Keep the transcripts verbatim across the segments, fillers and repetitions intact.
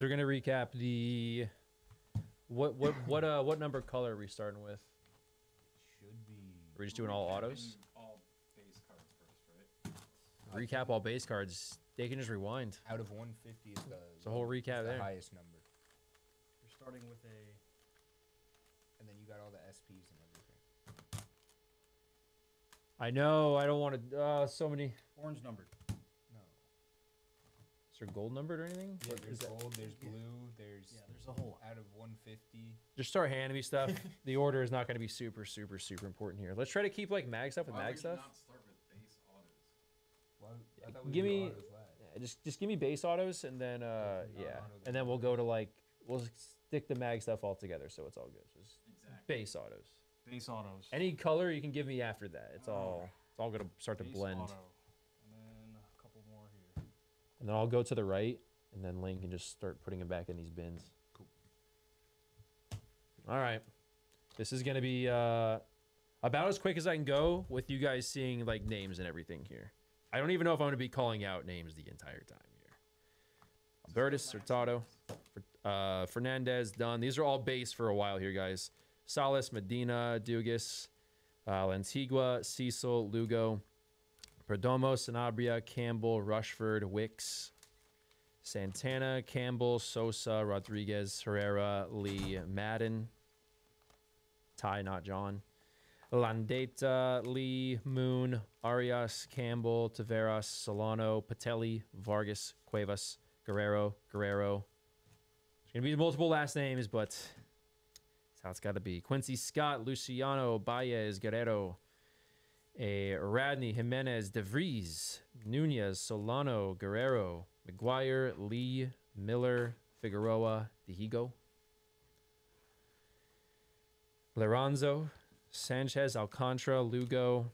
We're gonna recap the what what what uh what number color are we starting with? It should be. Are we just doing all autos? All base cards first, right? Recap all base cards. They can just rewind. Out of one fifty is the. It's a whole recap there. The highest number. You're starting with a. And then you got all the S Ps and everything. I know. I don't want to. Uh, so many. Orange numbered. Is there gold numbered or anything? Yeah, what there's gold, there's blue, there's yeah, there's a whole out of one fifty. Just start handing me stuff. The order is not going to be super, super, super important here. Let's try to keep like mag stuff with Why mag would stuff. You not start with base autos? Well, I thought we give me autos yeah, just just give me base autos and then uh yeah, yeah. and then we'll go to like we'll stick the mag stuff all together so it's all good. Just exactly. Base autos. Base autos. Any color you can give me after that. It's oh. all it's all going to start base to blend. Auto. And then I'll go to the right, and then Lane can just start putting them back in these bins. Cool. All right. This is going to be uh, about as quick as I can go with you guys seeing, like, names and everything here. I don't even know if I'm going to be calling out names the entire time here. Albertus, Hurtado, uh, Fernandez, Dunn. These are all base for a while here, guys. Salas, Medina, Dugas, uh, Lantigua, Cecil, Lugo. Perdomo, Sanabria, Campbell, Rushford, Wicks, Santana, Campbell, Sosa, Rodriguez, Herrera, Lee, Madden, Ty, not John, Landeta, Lee, Moon, Arias, Campbell, Taveras, Solano, Patelli, Vargas, Cuevas, Guerrero, Guerrero. There's going to be multiple last names, but that's how it's got to be. Quincy Scott, Luciano, Baez, Guerrero. A Radney, Jimenez, DeVries, Nunez, Solano, Guerrero, McGuire, Lee, Miller, Figueroa, DeHigo, Laranzo, Sanchez, Alcantara, Lugo,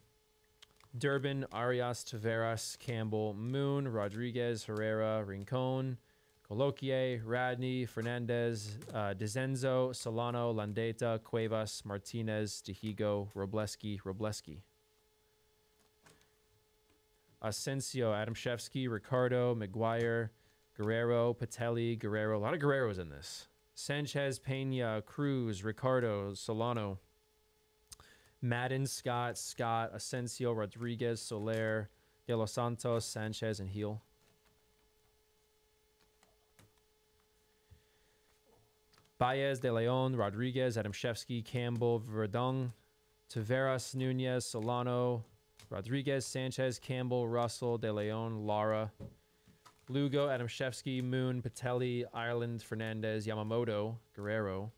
Durbin, Arias, Taveras, Campbell, Moon, Rodriguez, Herrera, Rincon, Coloquier, Radney, Fernandez, uh, Dezenzo, Solano, Landeta, Cuevas, Martinez, DeHigo, Robleski, Robleski. Asensio, Adam Shevsky, Ricardo, McGuire, Guerrero, Patelli, Guerrero. A lot of Guerreros in this. Sanchez, Pena, Cruz, Ricardo, Solano. Madden, Scott, Scott, Asensio, Rodriguez, Soler, De Los Santos, Sanchez, and Heel. Baez, De Leon, Rodriguez, Adam Shevsky, Campbell, Verdung, Taveras, Nunez, Solano, Rodriguez, Sanchez, Campbell, Russell, De Leon, Lara, Lugo, Adamczewski, Moon, Patelli, Ireland, Fernandez, Yamamoto, Guerrero,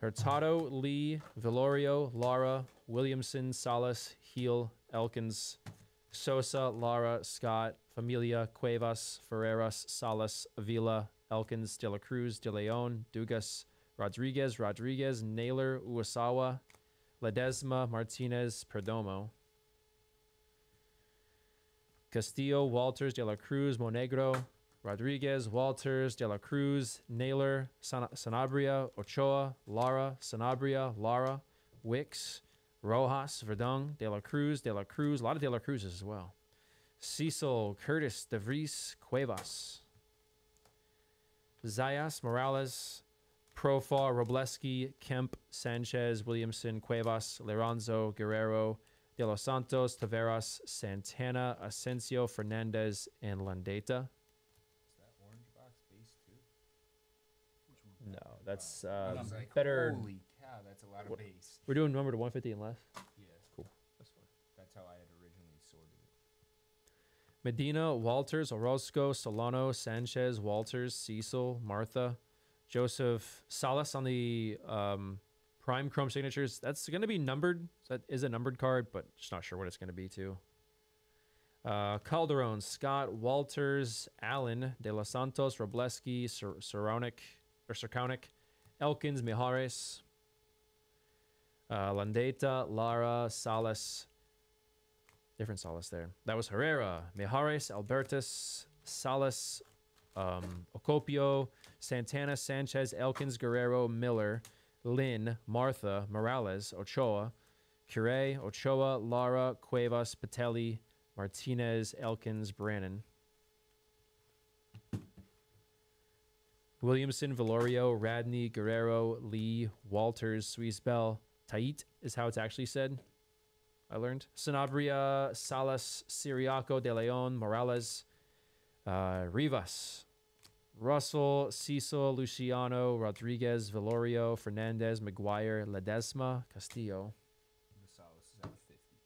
Hurtado, Lee, Velorio, Lara, Williamson, Salas, Heel, Elkins, Sosa, Lara, Scott, Familia, Cuevas, Ferreras, Salas, Avila, Elkins, De La Cruz, De Leon, Dugas, Rodriguez, Rodriguez, Naylor, Uesawa, Ledesma, Martinez, Perdomo. Castillo, Walters, De La Cruz, Monegro. Rodriguez, Walters, De La Cruz, Naylor, San Sanabria, Ochoa, Lara, Sanabria, Lara, Wicks, Rojas, Verdung, De La Cruz, De La Cruz. A lot of De La Cruzes as well. Cecil, Curtis, DeVries, Cuevas. Zayas, Morales. Profar, Robleski, Kemp, Sanchez, Williamson, Cuevas, Leranzo, Guerrero, De Los Santos, Taveras, Santana, Asensio, Fernandez, and Landeta. Is that orange box base too? Which one? No, that's uh, uh, like, better. Holy cow, that's a lot of base. We're doing number to one fifty and less? Yeah. Cool. That's fine. That's how I had originally sorted it. Medina, Walters, Orozco, Solano, Sanchez, Walters, Cecil, Martha. Joseph, Salas on the um, Prime Chrome signatures. That's going to be numbered. So that is a numbered card, but just not sure what it's going to be too. Uh, Calderon, Scott, Walters, Allen, De Los Santos, Robleski, Cerconic, or Cerconic, Elkins, Mijares, uh, Landeta, Lara, Salas. Different Salas there. That was Herrera, Mijares, Albertus, Salas, Um, Ocopio, Santana, Sanchez, Elkins, Guerrero, Miller, Lynn, Martha, Morales, Ochoa, Curé, Ochoa, Lara, Cuevas, Patelli, Martinez, Elkins, Brannon. Williamson, Velorio, Radney, Guerrero, Lee, Walters, Suizbel. Tait is how it's actually said. I learned. Sanabria, Salas, Siriaco, De Leon, Morales, uh, Rivas, Russell, Cecil, Luciano, Rodriguez, Velorio, Fernandez, Maguire, Ledesma, Castillo. Salas is out of fifty.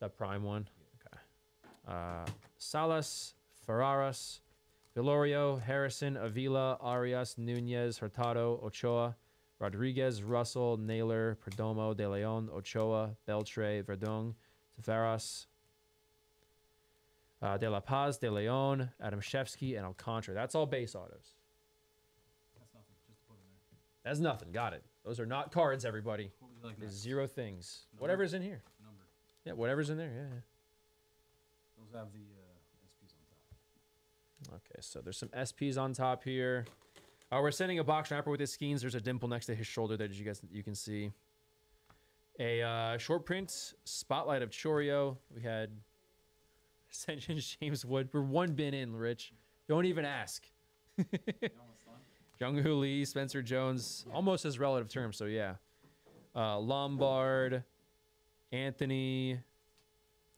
That prime one? Yeah. Okay. Uh, Salas, Ferraras, Velorio, Harrison, Avila, Arias, Nunez, Hurtado, Ochoa, Rodriguez, Russell, Naylor, Perdomo, De Leon, Ochoa, Beltre, Verdung, Tavares, uh, De La Paz, De Leon, Adamczewski, and Alcantara. That's all base autos. That's nothing. Just to put in there. That's nothing. Got it. Those are not cards, everybody. What would you like next? Zero things. Number? Whatever's in here. Number. Yeah, whatever's in there. Yeah. Those have the uh, S Ps on top. Okay, so there's some S Ps on top here. Uh, we're sending a box wrapper with his Skeens. There's a dimple next to his shoulder that you guys you can see. A uh, short print spotlight of Chourio. We had Ascension James Wood. We're one bin in, Rich. Don't even ask. Jung-Hoo Lee, Spencer Jones, almost his relative term. So yeah, uh, Lombard, Anthony,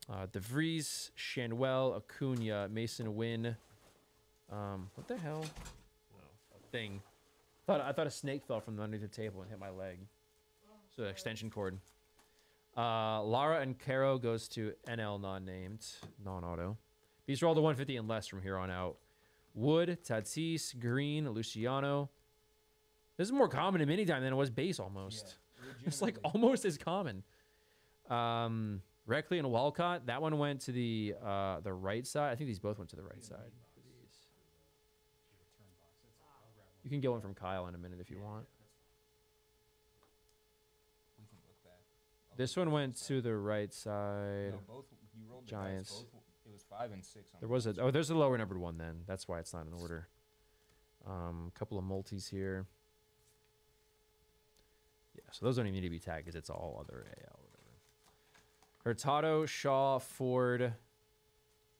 uh, DeVries, Shanwell, Acuna, Mason Wynn. Um, what the hell? Thing. Thought, I thought a snake fell from underneath the table and hit my leg. So extension cord. Uh, Lara and Caro goes to N L non-named, non-auto. These are all the one fifty and less from here on out. Wood, Tatis, Green, Luciano. This is more common in mini time than it was base almost. Yeah, it's like almost as common. Um, Reckley and Walcott. That one went to the uh, the right side. I think these both went to the right side. You can get one from Kyle in a minute if you yeah, want. We can look back. This one went to the right side. No, both, you rolled the Giants. Dice, both, it was five and six. On there was a, oh, there's a lower numbered one then. That's why it's not in order. A um, couple of multis here. Yeah, so those don't even need to be tagged because it's all other A L. Hurtado, Shaw, Ford,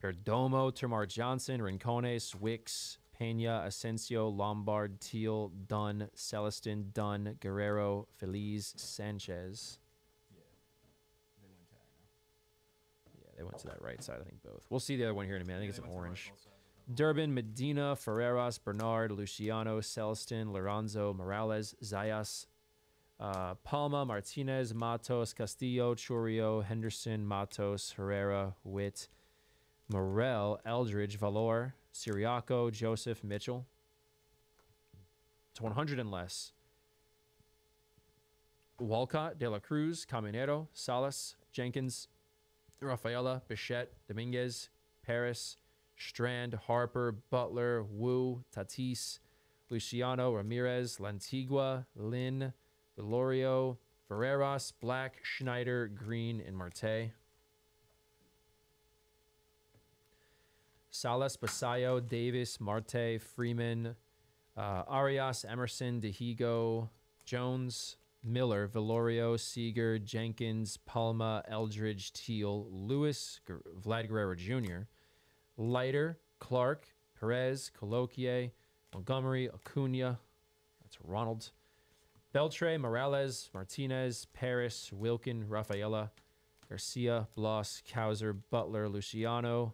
Perdomo, Tamar Johnson, Rincone, Swix, Pena, Asensio, Lombard, Teal, Dunn, Celestin, Dunn, Guerrero, Feliz, Sanchez. Yeah, they went to, yeah, they went to that right side, I think, both. We'll see the other one here in a minute. I think yeah, it's an orange. Right Durbin, Medina, Ferreras, Bernard, Luciano, Celestin, Lorenzo, Morales, Zayas, uh, Palma, Martinez, Matos, Castillo, Chourio, Henderson, Matos, Herrera, Witt, Morel, Eldridge, Valor, Siriaco, Joseph, Mitchell. It's one hundred and less. Walcott, De La Cruz, Caminero, Salas, Jenkins, Rafaela, Bichette, Dominguez, Paris, Strand, Harper, Butler, Wu, Tatis, Luciano, Ramirez, Lantigua, Lynn, Velorio, Ferreras, Black, Schneider, Green, and Marte. Salas, Basayo, Davis, Marte, Freeman, uh, Arias, Emerson, DeHigo, Jones, Miller, Velorio, Seager, Jenkins, Palma, Eldridge, Teal, Lewis, G Vlad Guerrero Junior, Leiter, Clark, Perez, Coloquier, Montgomery, Acuna, that's Ronald, Beltre, Morales, Martinez, Paris, Wilkin, Rafaela, Garcia, Bloss, Kauser, Butler, Luciano,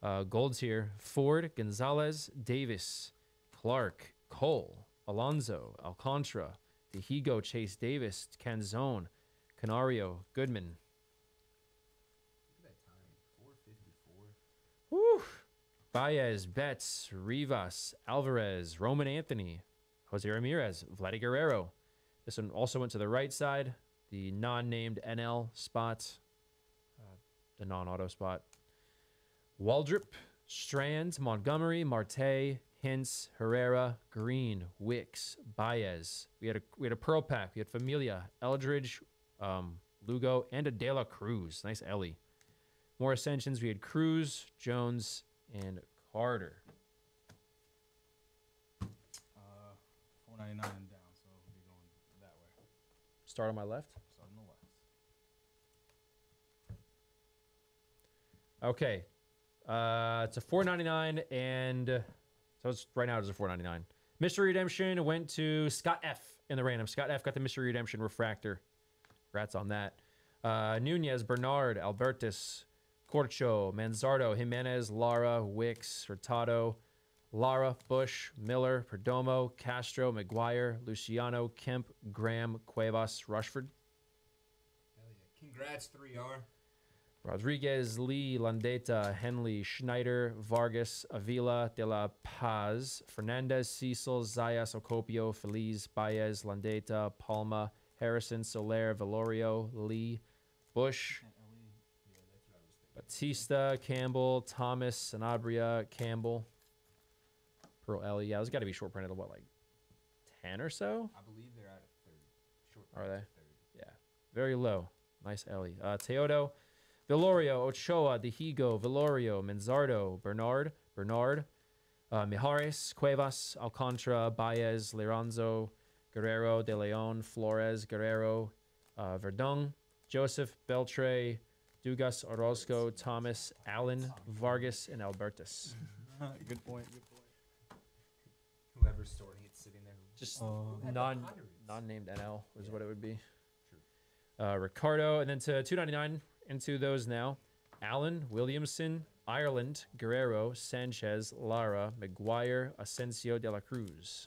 Uh, Gold's here. Ford, Gonzalez, Davis, Clark, Cole, Alonso, Alcantara, DeHigo, Chase Davis, Canzone, Canario, Goodman. Look at that time. four fifty-four. Woo! Baez, Betts, Rivas, Alvarez, Roman Anthony, Jose Ramirez, Vladimir Guerrero. This one also went to the right side, the non-named N L spot, uh, the non-auto spot. Waldrop, Strand, Montgomery, Marte, Hintz, Herrera, Green, Wicks, Baez. We had a we had a Pearl pack. We had Familia, Eldridge, um, Lugo, and a De La Cruz. Nice Ellie. More ascensions. We had Cruz, Jones, and Carter. Uh, four ninety nine and down, so we'll be going that way. Start on my left. Start on the left. Okay. Uh, it's a four ninety-nine and So it's right now it's a four ninety-nine. Mystery Redemption went to Scott F in the random. Scott F got the Mystery Redemption Refractor. Congrats on that. Uh, Nunez, Bernard, Albertus, Corcho, Manzardo, Jimenez, Lara, Wicks, Hurtado, Lara, Bush, Miller, Perdomo, Castro, McGuire, Luciano, Kemp, Graham, Cuevas, Rushford. Hell yeah. Congrats, three R. Rodriguez, Lee, Landeta, Henley, Schneider, Vargas, Avila, De La Paz, Fernandez, Cecil, Zayas, Ocopio, Feliz, Baez, Landeta, Palma, Harrison, Soler, Velorio, Lee, Bush, Batista, Campbell, Thomas, Sanabria, Campbell, Pearl Ellie. Yeah, those got to be short printed, what, like ten or so? I believe they're out of third. Short printed. Are they? Third. Yeah. Very low. Nice Ellie. Uh, Teodo, Velorio, Ochoa, DeHigo, Velorio, Manzardo, Bernard, Bernard, uh, Mijares, Cuevas, Alcantara, Baez, Liranzo, Guerrero, De Leon, Flores, Guerrero, uh, Verdung, Joseph, Beltre, Dugas, Orozco, Thomas, Allen, Vargas, and Albertus. Good point. Good point. Whoever's sorting it's sitting there. Just oh. non non named N L is yeah. what it would be. True. Uh, Ricardo, and then to two ninety-nine into those now. Allen, Williamson, Ireland, Guerrero, Sanchez, Lara, McGuire, Asensio, De La Cruz.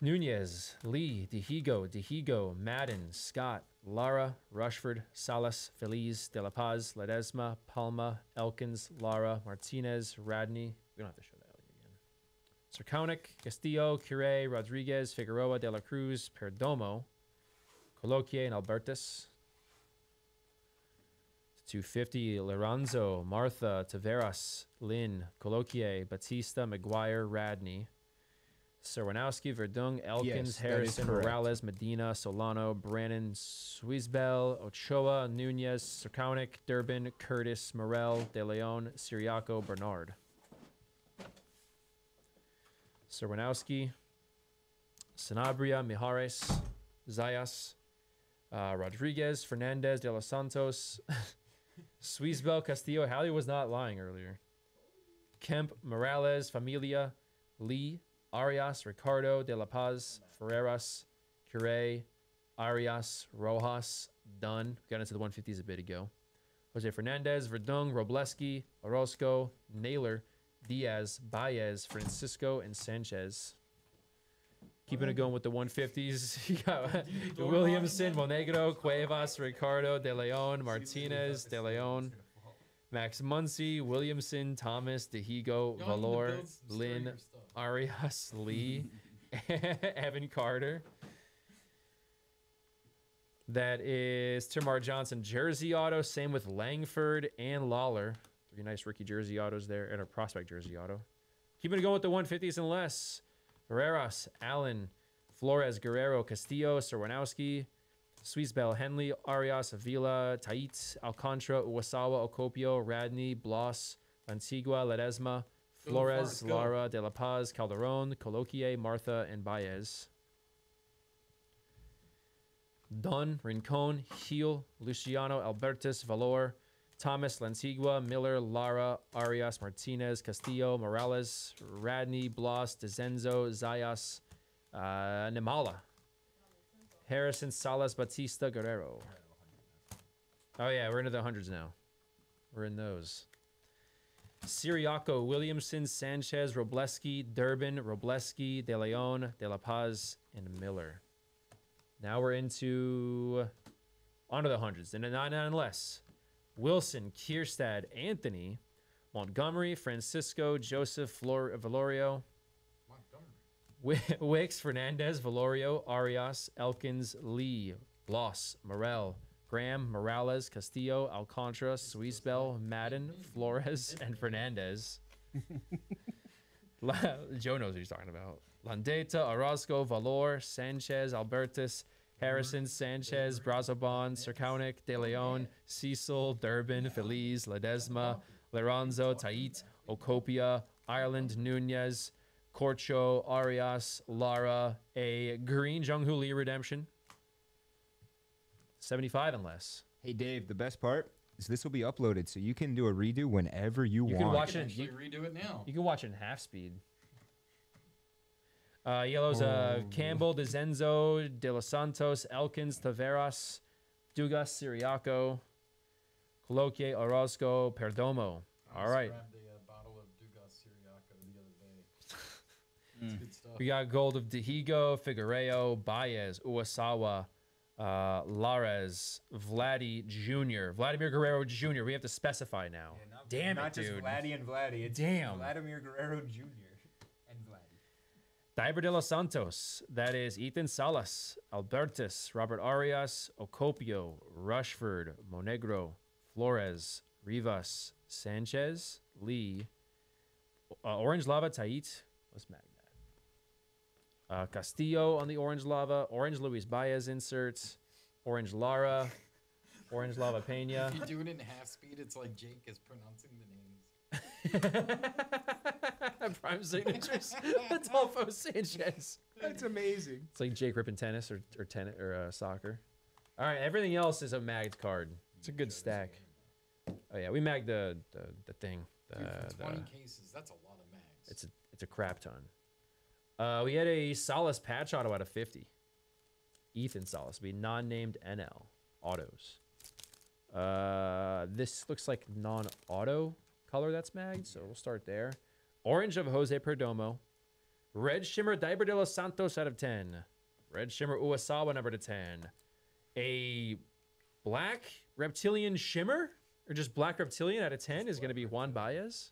Nunez, Lee, DeHigo, DeHigo, Madden, Scott, Lara, Rushford, Salas, Feliz, De La Paz, Ledesma, Palma, Elkins, Lara, Martinez, Radney. We don't have to show that again. Cerconic, Castillo, Cure, Rodriguez, Figueroa, De La Cruz, Perdomo, Colloquier, and Albertus. two fifty, Lorenzo, Martha, Taveras, Lynn, Colloquier, Batista, McGuire, Radney. Serwanowski, Verdung, Elkins, yes, Harrison, Morales, Medina, Solano, Brannon, Suizbel, Ochoa, Nunez, Cerconic, Durbin, Curtis, Morel, De Leon, Siriaco, Bernard. Serwanowski, Sanabria, Mijares, Zayas, uh, Rodriguez, Fernandez, De Los Santos, Suizbel, Castillo. Hallie was not lying earlier. Kemp, Morales, Familia, Lee, Arias, Ricardo, De La Paz, Ferreras, Cure, Arias, Rojas, Dunn. Got into the one fifties a bit ago. Jose Fernandez, Verdung, Robleski, Orozco, Naylor, Diaz, Baez, Francisco, and Sanchez. Keeping it going with the one fifties. You got Williamson, Monegro, Cuevas, Ricardo, De Leon, Martinez, De Leon, Max Muncy, Williamson, Thomas, DeHigo, Valor, Lynn, Arias, Lee, Evan Carter. That is Tamar Johnson, jersey auto. Same with Langford and Lawler. Three nice rookie jersey autos there, and a prospect jersey auto. Keeping it going with the one fifties and less. Ferreras, Allen, Flores, Guerrero, Castillo, Serwanowski, Suizbel, Henley, Arias, Avila, Tait, Alcantara, Uwasawa, Ocopio, Radney, Bloss, Antigua, Ledesma, Flores, go. Lara, De La Paz, Calderon, Colloquier, Martha, and Baez. Don, Rincon, Heel, Luciano, Albertus, Valor, Thomas, Lantigua, Miller, Lara, Arias, Martinez, Castillo, Morales, Radney, Bloss, Dezenzo, Zayas, uh, Nemala. Harrison, Salas, Batista, Guerrero. Oh, yeah, we're into the hundreds now. We're in those. Siriaco, Williamson, Sanchez, Robleski, Durbin, Robleski, De Leon, De La Paz, and Miller. Now we're into... onto the hundreds. And a nine nine less. Wilson, Kierstad, Anthony, Montgomery, Francisco, Joseph, Flor Velorio. Montgomery. Wicks, Fernandez, Velorio, Arias, Elkins, Lee, Bloss, Morel, Graham, Morales, Castillo, Alcantara, Suizbel, Madden, Flores, and Fernandez. Joe knows who he's talking about. Landeta, Orozco, Valor, Sanchez, Albertus, Harrison, Sanchez, Brazoban, Cerconic, De Leon, Cecil, Durbin, Feliz, Ledesma, Liranzo, Tait, Ocopia, Ireland, Nunez, Corcho, Arias, Lara, a green Jung-Hoo Lee redemption. seventy-five and less. Hey, Dave, the best part, So this will be uploaded, so you can do a redo whenever you, you want. Can watch you can actually it, you, redo it now. You can watch it in half speed. Uh, yellows, uh, oh. Campbell, Dezenzo, De Los Santos, Elkins, Taveras, Dugas, Siriaco, Coloquie, Orozco, Perdomo. I All right. grabbed a uh, bottle of Dugas Siriaco the other day. It's mm. good stuff. We got gold of DeHigo, Figueroa, Baez, Uasawa, uh, Larez, Vladdy Junior, Vladimir Guerrero Junior We have to specify now. Yeah, not, Damn not it, dude. Not just Vladdy and Vladdy. It's Damn. Vladimir Guerrero Junior Diver de los Santos, that is Ethan Salas, Albertus, Robert Arias, Ocopio, Rushford, Monegro, Flores, Rivas, Sanchez, Lee, uh, Orange Lava, Tait, what's Magnet? Uh, Castillo on the Orange Lava, Orange Luis Baez inserts, Orange Lara, Orange Lava Pena. If you do it in half speed, it's like Jake is pronouncing the name. Prime signatures. Adolfo Sanchez. That's amazing. It's like Jake ripping tennis or or tennis or uh, soccer. All right, everything else is a magged card. It's a good stack. Oh yeah, we magged the the, the thing. The, Dude, for twenty the, cases. That's a lot of mags. It's a it's a crap ton. Uh, we had a Salas patch auto out of fifty. Ethan Salas, be non-named N L autos. Uh, this looks like non-auto color that's magged, so we'll start there. Orange of Jose Perdomo. Red Shimmer Diver de los Santos out of ten. Red Shimmer Uasawa number to ten. A black Reptilian Shimmer, or just black Reptilian out of ten is going to be Juan Baez.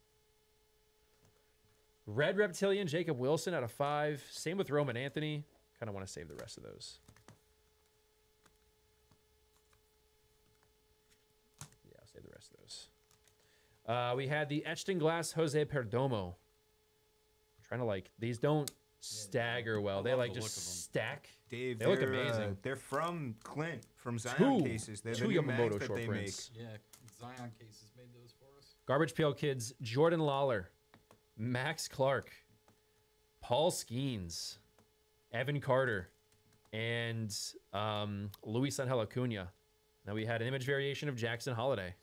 Red Reptilian Jacob Wilson out of five. Same with Roman Anthony. Kind of want to save the rest of those. Yeah, I'll save the rest of those. Uh, we had the etched in glass Jose Perdomo. I'm trying to like these don't yeah, stagger well. They like the just stack. Dave, they look amazing. Uh, they're from Clint from Zion two, cases. They're two the Yamamoto that short they prints. Make. Yeah, Zion cases made those for us. Garbage Pail Kids. Jordan Lawler, Max Clark, Paul Skeens, Evan Carter, and um, Luis Angel Acuna. Now we had an image variation of Jackson Holiday.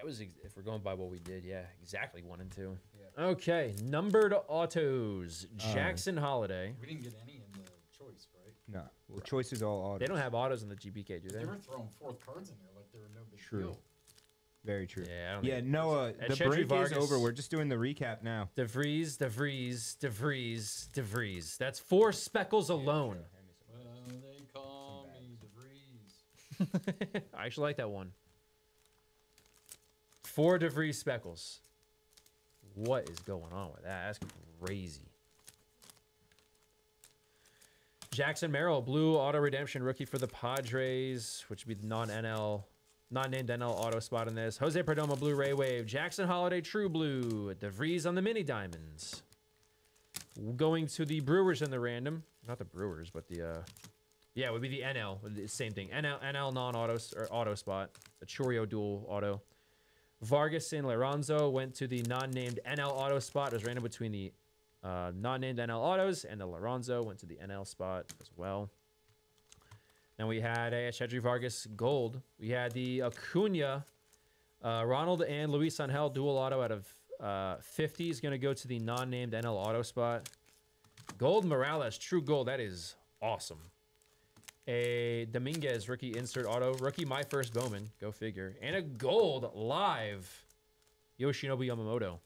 That was, if we're going by what we did, yeah, exactly one and two. Yeah. Okay, numbered autos. Jackson um, Holiday. We didn't get any in the choice, right? No. Well, right. Choice is all autos. They don't have autos in the G B K, do they? They were throwing fourth cards in there like there were no big true. Deal. Very true. Yeah, yeah Noah, the Chetri break Vargas, is over. We're just doing the recap now. DeVries, DeVries, DeVries, DeVries. That's four speckles alone. Yeah, well, they call me DeVries. I actually like that one. Four DeVries speckles. What is going on with that? That's crazy. Jackson Merrill, blue auto redemption rookie for the Padres, which would be the non-N L, non-named N L auto spot in this. Jose Perdomo, blue Ray Wave. Jackson Holiday, true blue. DeVries on the mini diamonds. Going to the Brewers in the random. Not the Brewers, but the, uh, yeah, it would be the N L. Same thing. N L, N L non-auto or auto spot. The Chourio dual auto. Vargas and Laranzo went to the non-named N L auto spot. It was random between the uh, non-named N L autos, and the Laranzo went to the N L spot as well. Then we had a Chetri Vargas gold. We had the Acuna, uh, Ronald and Luis Angel dual auto out of uh, fifty is going to go to the non-named N L auto spot. Gold Morales, true gold. That is awesome. A Dominguez rookie insert auto. Rookie My First Bowman. Go figure. And a gold live Yoshinobu Yamamoto.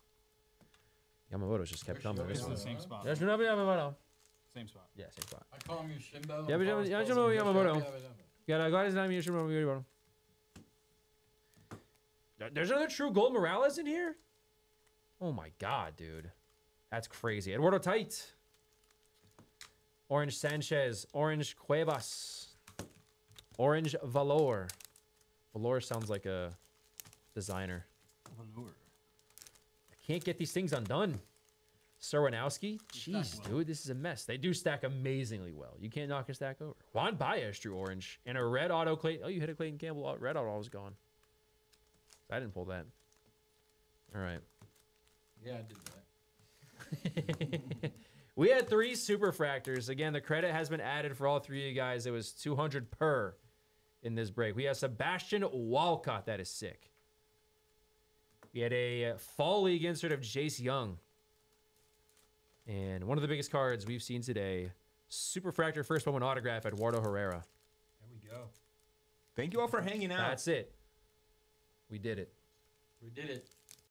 Yamamoto's just kept coming. It's the same spot. Yoshinobu Yamamoto. Same spot. Yeah, same spot. I call him Yoshimbo. Yoshinobu Yamamoto. Yeah, God is not Yoshinobu Yamamoto. There's another true gold Morales in here? Oh my God, dude. That's crazy. Eduardo Tait. Orange Sanchez, Orange Cuevas, Orange Valor. Valor sounds like a designer. Valor. I can't get these things undone. Serwanowski. Jeez, well. Dude, this is a mess. They do stack amazingly well. You can't knock a stack over. Juan Baez drew orange. And a red auto Clayton. Oh, you hit a Clayton Campbell. Red auto was gone. I didn't pull that. All right. Yeah, I did that. We had three super fractors. Again, the credit has been added for all three of you guys. It was two hundred per in this break. We have Sebastian Walcott. That is sick. We had a Fall League insert of Jace Young. And one of the biggest cards we've seen today, super fractor first moment autograph, Eduardo Herrera. There we go. Thank you all for hanging out. That's it. We did it. We did it.